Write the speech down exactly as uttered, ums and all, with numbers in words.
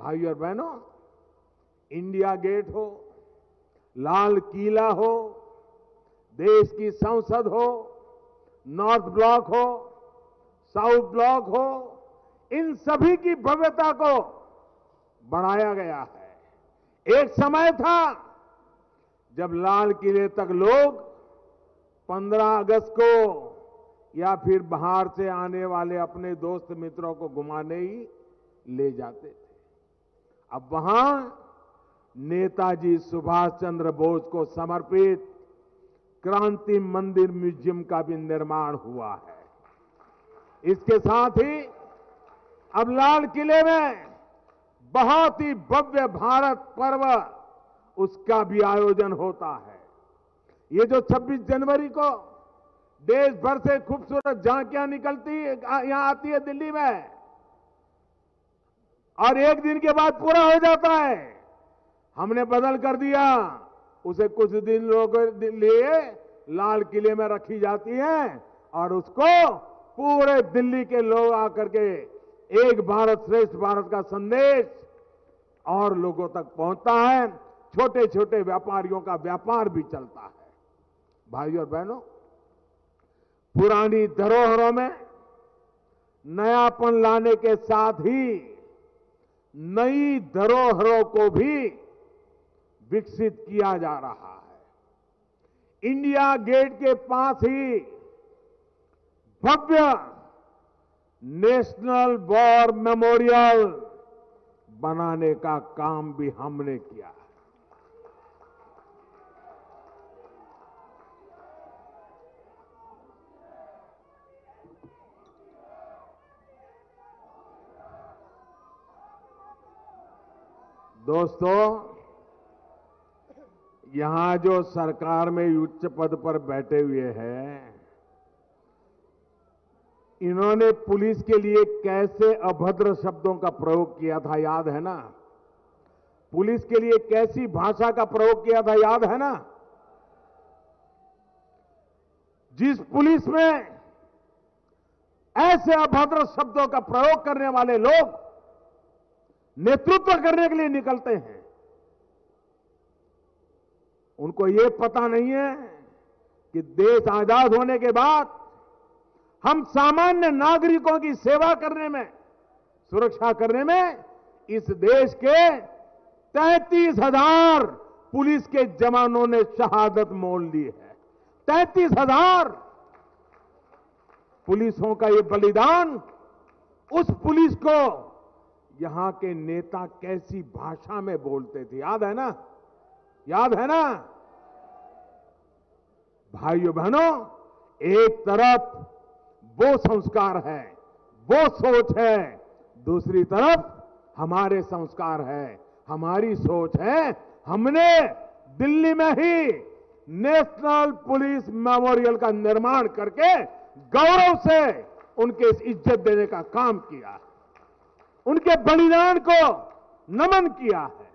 भाई और बहनों, इंडिया गेट हो, लाल किला हो, देश की संसद हो, नॉर्थ ब्लॉक हो, साउथ ब्लॉक हो, इन सभी की भव्यता को बढ़ाया गया है। एक समय था जब लाल किले तक लोग पंद्रह अगस्त को या फिर बाहर से आने वाले अपने दोस्त मित्रों को घुमाने ही ले जाते थे। अब वहां नेताजी सुभाष चंद्र बोस को समर्पित क्रांति मंदिर म्यूजियम का भी निर्माण हुआ है। इसके साथ ही अब लाल किले में बहुत ही भव्य भारत पर्व, उसका भी आयोजन होता है। ये जो छब्बीस जनवरी को देश भर से खूबसूरत झांकियां निकलती यहां आती है दिल्ली में, और एक दिन के बाद पूरा हो जाता है। हमने बदल कर दिया, उसे कुछ दिन लोगों के लिए लाल किले में रखी जाती है और उसको पूरे दिल्ली के लोग आकर के एक भारत श्रेष्ठ भारत का संदेश और लोगों तक पहुंचता है। छोटे छोटे व्यापारियों का व्यापार भी चलता है। भाइयों और बहनों, पुरानी धरोहरों में नयापन लाने के साथ ही नई धरोहरों को भी विकसित किया जा रहा है। इंडिया गेट के पास ही भव्य नेशनल वॉर मेमोरियल बनाने का काम भी हमने किया है। दोस्तों, यहां जो सरकार में उच्च पद पर बैठे हुए हैं, इन्होंने पुलिस के लिए कैसे अभद्र शब्दों का प्रयोग किया था, याद है ना? पुलिस के लिए कैसी भाषा का प्रयोग किया था, याद है ना? जिस पुलिस में ऐसे अभद्र शब्दों का प्रयोग करने वाले लोग नेतृत्व करने के लिए निकलते हैं, उनको यह पता नहीं है कि देश आजाद होने के बाद हम सामान्य नागरिकों की सेवा करने में, सुरक्षा करने में इस देश के तैंतीस हजार पुलिस के जवानों ने शहादत मोल ली है। तैंतीस हजार पुलिसों का ये बलिदान, उस पुलिस को यहां के नेता कैसी भाषा में बोलते थे, याद है ना? याद है ना? भाइयों बहनों, एक तरफ वो संस्कार है, वो सोच है, दूसरी तरफ हमारे संस्कार है, हमारी सोच है। हमने दिल्ली में ही नेशनल पुलिस मेमोरियल का निर्माण करके गौरव से उनके इस इज्जत देने का काम किया है, उनके बलिदान को नमन किया है।